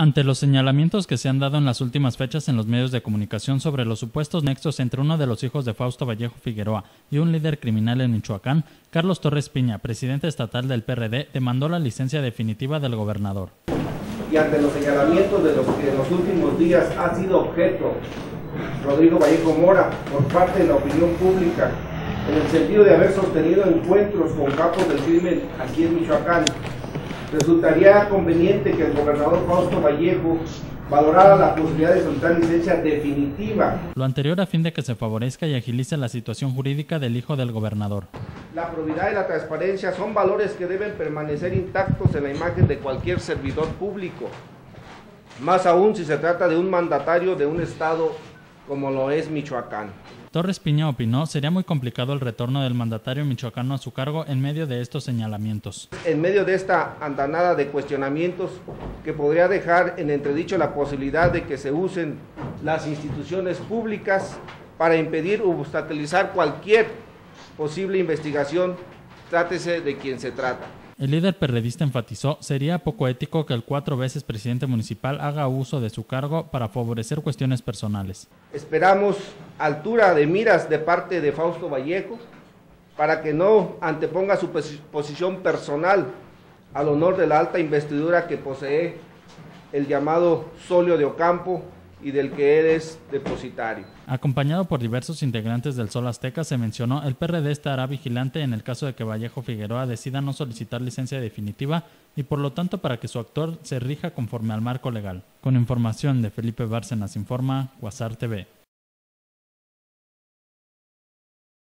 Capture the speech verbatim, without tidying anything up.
Ante los señalamientos que se han dado en las últimas fechas en los medios de comunicación sobre los supuestos nexos entre uno de los hijos de Fausto Vallejo Figueroa y un líder criminal en Michoacán, Carlos Torres Piña, presidente estatal del P R D, demandó la licencia definitiva del gobernador. Y ante los señalamientos de los que en los últimos días ha sido objeto Rodrigo Vallejo Mora por parte de la opinión pública, en el sentido de haber sostenido encuentros con capos del crimen aquí en Michoacán, resultaría conveniente que el gobernador Fausto Vallejo valorara la posibilidad de solicitar licencia definitiva. Lo anterior a fin de que se favorezca y agilice la situación jurídica del hijo del gobernador. La probidad y la transparencia son valores que deben permanecer intactos en la imagen de cualquier servidor público, más aún si se trata de un mandatario de un estado como lo es Michoacán. Torres Piña opinó, sería muy complicado el retorno del mandatario michoacano a su cargo en medio de estos señalamientos. En medio de esta andanada de cuestionamientos que podría dejar en entredicho la posibilidad de que se usen las instituciones públicas para impedir o obstaculizar cualquier posible investigación, trátese de quien se trata. El líder perredista enfatizó, sería poco ético que el cuatro veces presidente municipal haga uso de su cargo para favorecer cuestiones personales. Esperamos altura de miras de parte de Fausto Vallejo para que no anteponga su posición personal al honor de la alta investidura que posee el llamado Solio de Ocampo y del que eres depositario. Acompañado por diversos integrantes del Sol Azteca, se mencionó el P R D estará vigilante en el caso de que Vallejo Figueroa decida no solicitar licencia definitiva y por lo tanto para que su actor se rija conforme al marco legal. Con información de Felipe Bárcenas, informa Guasar T V.